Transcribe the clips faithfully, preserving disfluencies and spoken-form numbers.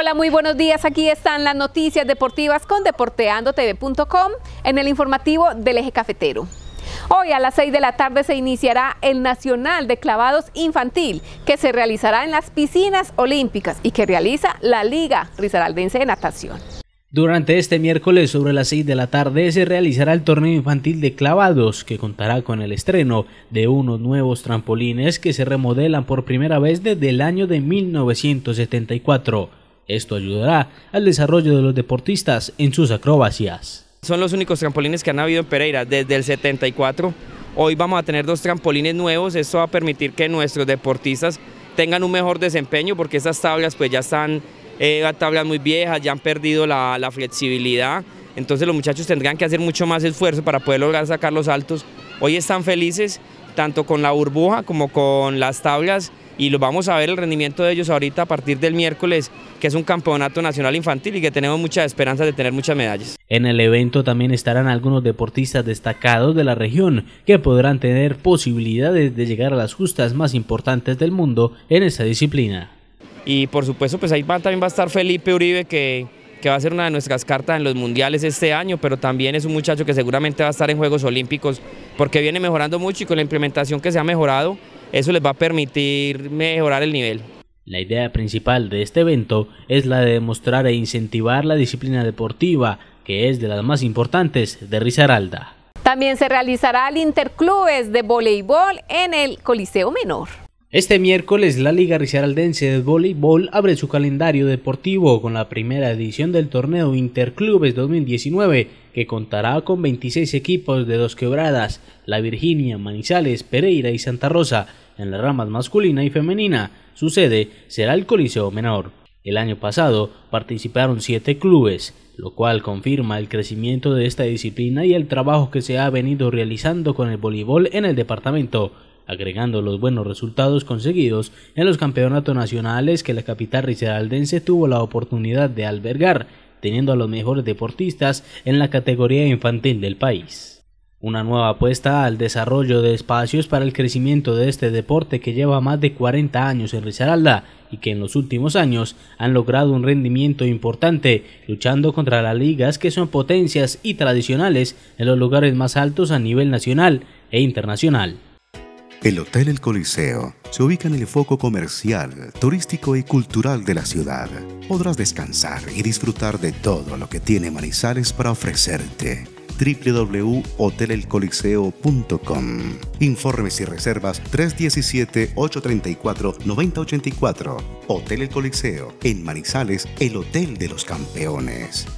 Hola, muy buenos días. Aquí están las noticias deportivas con Deporteando T V punto com en el informativo del eje cafetero. Hoy a las seis de la tarde se iniciará el Nacional de Clavados Infantil, que se realizará en las piscinas olímpicas y que realiza la Liga Risaraldense de Natación. Durante este miércoles sobre las seis de la tarde se realizará el torneo infantil de clavados, que contará con el estreno de unos nuevos trampolines que se remodelan por primera vez desde el año de mil novecientos setenta y cuatro. Esto ayudará al desarrollo de los deportistas en sus acrobacias. Son los únicos trampolines que han habido en Pereira desde el setenta y cuatro. Hoy vamos a tener dos trampolines nuevos. Esto va a permitir que nuestros deportistas tengan un mejor desempeño, porque esas tablas pues ya están... Eh, tablas muy viejas, ya han perdido la, la flexibilidad, entonces los muchachos tendrán que hacer mucho más esfuerzo para poder lograr sacar los saltos. Hoy están felices tanto con la burbuja como con las tablas y los vamos a ver el rendimiento de ellos ahorita a partir del miércoles, que es un campeonato nacional infantil y que tenemos muchas esperanzas de tener muchas medallas. En el evento también estarán algunos deportistas destacados de la región que podrán tener posibilidades de llegar a las justas más importantes del mundo en esta disciplina. Y por supuesto pues ahí va, también va a estar Felipe Uribe, que, que va a ser una de nuestras cartas en los mundiales este año, pero también es un muchacho que seguramente va a estar en Juegos Olímpicos porque viene mejorando mucho y con la implementación que se ha mejorado, eso les va a permitir mejorar el nivel. La idea principal de este evento es la de demostrar e incentivar la disciplina deportiva, que es de las más importantes de Risaralda. También se realizará el Interclubes de Voleibol en el Coliseo Menor. Este miércoles la Liga Risaraldense de Voleibol abre su calendario deportivo con la primera edición del torneo Interclubes dos mil diecinueve, que contará con veintiséis equipos de Dosquebradas, La Virginia, Manizales, Pereira y Santa Rosa en las ramas masculina y femenina. Su sede será el Coliseo Menor. El año pasado participaron siete clubes, lo cual confirma el crecimiento de esta disciplina y el trabajo que se ha venido realizando con el voleibol en el departamento, agregando los buenos resultados conseguidos en los campeonatos nacionales que la capital risaraldense tuvo la oportunidad de albergar, teniendo a los mejores deportistas en la categoría infantil del país. Una nueva apuesta al desarrollo de espacios para el crecimiento de este deporte que lleva más de cuarenta años en Risaralda y que en los últimos años han logrado un rendimiento importante, luchando contra las ligas que son potencias y tradicionales en los lugares más altos a nivel nacional e internacional. El Hotel El Coliseo se ubica en el foco comercial, turístico y cultural de la ciudad. Podrás descansar y disfrutar de todo lo que tiene Manizales para ofrecerte. w w w punto hotel el coliseo punto com. Informes y reservas tres diecisiete, ocho treinta y cuatro, noventa ochenta y cuatro. Hotel El Coliseo, en Manizales, el Hotel de los Campeones.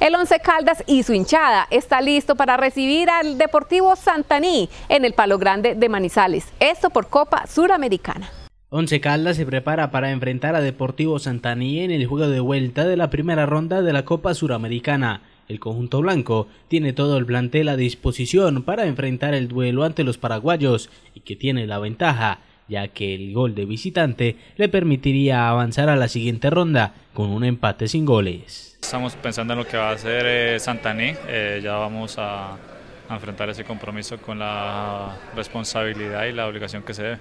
El Once Caldas y su hinchada está listo para recibir al Deportivo Santaní en el Palo Grande de Manizales, esto por Copa Suramericana. Once Caldas se prepara para enfrentar a Deportivo Santaní en el juego de vuelta de la primera ronda de la Copa Suramericana. El conjunto blanco tiene todo el plantel a disposición para enfrentar el duelo ante los paraguayos y que tiene la ventaja, ya que el gol de visitante le permitiría avanzar a la siguiente ronda con un empate sin goles. Estamos pensando en lo que va a hacer eh, Santaní, eh, ya vamos a, a enfrentar ese compromiso con la responsabilidad y la obligación que se debe.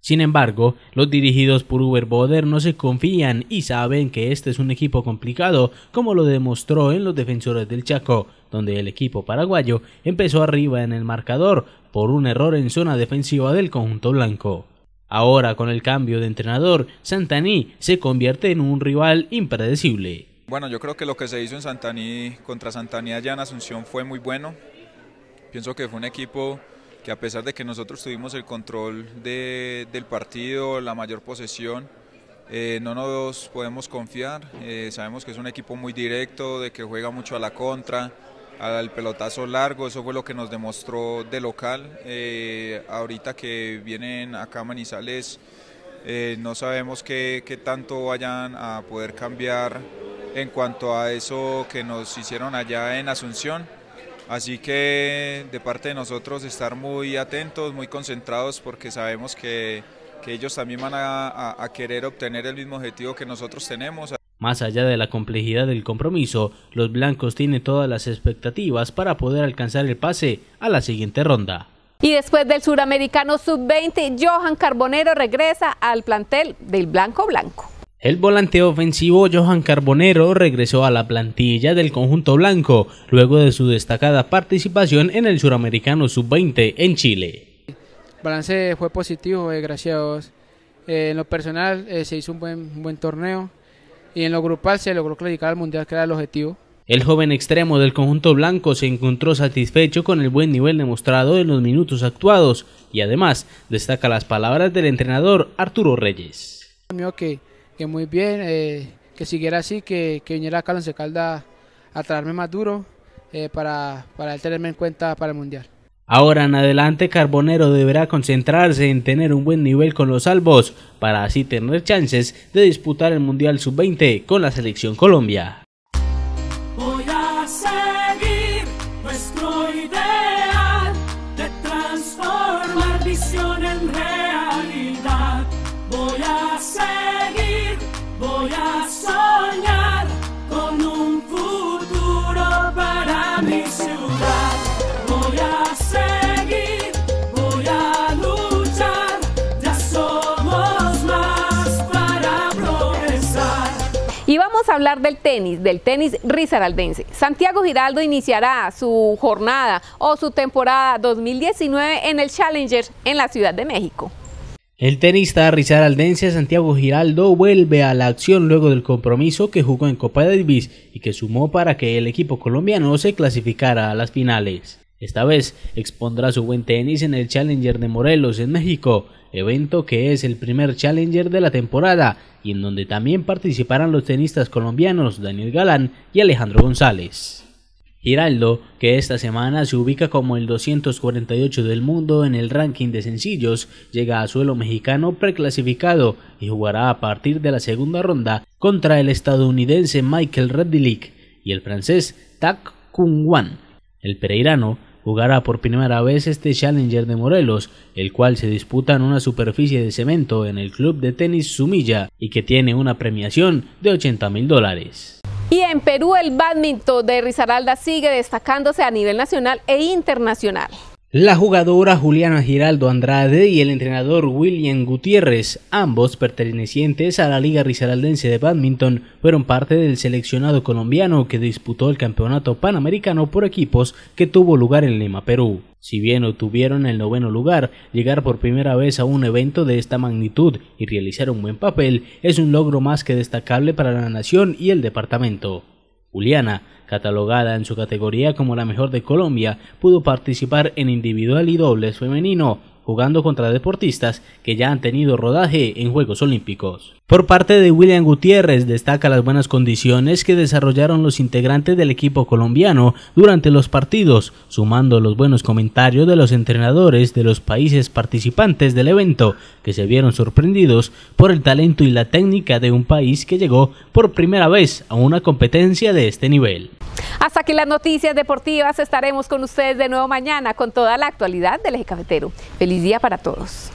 Sin embargo, los dirigidos por Uberboder no se confían y saben que este es un equipo complicado, como lo demostró en los Defensores del Chaco, donde el equipo paraguayo empezó arriba en el marcador por un error en zona defensiva del conjunto blanco. Ahora, con el cambio de entrenador, Santaní se convierte en un rival impredecible. Bueno, yo creo que lo que se hizo en Santaní, contra Santaní allá en Asunción, fue muy bueno. Pienso que fue un equipo que, a pesar de que nosotros tuvimos el control de, del partido, la mayor posesión, eh, no nos podemos confiar. Eh, sabemos que es un equipo muy directo, de que juega mucho a la contra, al pelotazo largo. Eso fue lo que nos demostró de local. Eh, ahorita que vienen acá a Manizales, eh, no sabemos qué, qué tanto vayan a poder cambiar en cuanto a eso que nos hicieron allá en Asunción, así que de parte de nosotros estar muy atentos, muy concentrados, porque sabemos que, que ellos también van a, a, a querer obtener el mismo objetivo que nosotros tenemos. Más allá de la complejidad del compromiso, los blancos tienen todas las expectativas para poder alcanzar el pase a la siguiente ronda. Y después del suramericano sub veinte, Johan Carbonero regresa al plantel del blanco blanco. El volante ofensivo Johan Carbonero regresó a la plantilla del conjunto blanco luego de su destacada participación en el Suramericano sub veinte en Chile. El balance fue positivo, eh, gracias a Dios. Eh, en lo personal eh, se hizo un buen, un buen torneo y en lo grupal se logró clasificar al Mundial, que era el objetivo. El joven extremo del conjunto blanco se encontró satisfecho con el buen nivel demostrado en los minutos actuados y además destaca las palabras del entrenador Arturo Reyes. Okay. Que muy bien, eh, que siguiera así, que, que viniera acá a Once Caldas a traerme más duro eh, para, para tenerme en cuenta para el Mundial. Ahora en adelante Carbonero deberá concentrarse en tener un buen nivel con los albos para así tener chances de disputar el Mundial sub veinte con la selección Colombia. Voy a seguir nuestro ideal de transformar visión en realidad. Voy a seguir Voy a soñar con un futuro para mi ciudad. Voy a seguir, voy a luchar, ya somos más para progresar. Y vamos a hablar del tenis, del tenis risaraldense. Santiago Giraldo iniciará su jornada o su temporada dos mil diecinueve en el Challenger en la Ciudad de México. El tenista risaraldense Santiago Giraldo vuelve a la acción luego del compromiso que jugó en Copa Davis y que sumó para que el equipo colombiano se clasificara a las finales. Esta vez expondrá su buen tenis en el Challenger de Morelos en México, evento que es el primer Challenger de la temporada y en donde también participarán los tenistas colombianos Daniel Galán y Alejandro González. Giraldo, que esta semana se ubica como el doscientos cuarenta y ocho del mundo en el ranking de sencillos, llega a suelo mexicano preclasificado y jugará a partir de la segunda ronda contra el estadounidense Michael Reddick y el francés Tak Kung Wan. El pereirano jugará por primera vez este Challenger de Morelos, el cual se disputa en una superficie de cemento en el club de tenis Sumilla y que tiene una premiación de ochenta mil dólares. Y en Perú el bádminton de Risaralda sigue destacándose a nivel nacional e internacional. La jugadora Juliana Giraldo Andrade y el entrenador William Gutiérrez, ambos pertenecientes a la Liga Risaraldense de Badminton, fueron parte del seleccionado colombiano que disputó el Campeonato Panamericano por equipos que tuvo lugar en Lima, Perú. Si bien obtuvieron el noveno lugar, llegar por primera vez a un evento de esta magnitud y realizar un buen papel es un logro más que destacable para la nación y el departamento. Juliana, catalogada en su categoría como la mejor de Colombia, pudo participar en individual y dobles femenino, jugando contra deportistas que ya han tenido rodaje en Juegos Olímpicos. Por parte de William Gutiérrez, destaca las buenas condiciones que desarrollaron los integrantes del equipo colombiano durante los partidos, sumando los buenos comentarios de los entrenadores de los países participantes del evento, que se vieron sorprendidos por el talento y la técnica de un país que llegó por primera vez a una competencia de este nivel. Hasta aquí las noticias deportivas, estaremos con ustedes de nuevo mañana con toda la actualidad del eje cafetero. Feliz día para todos.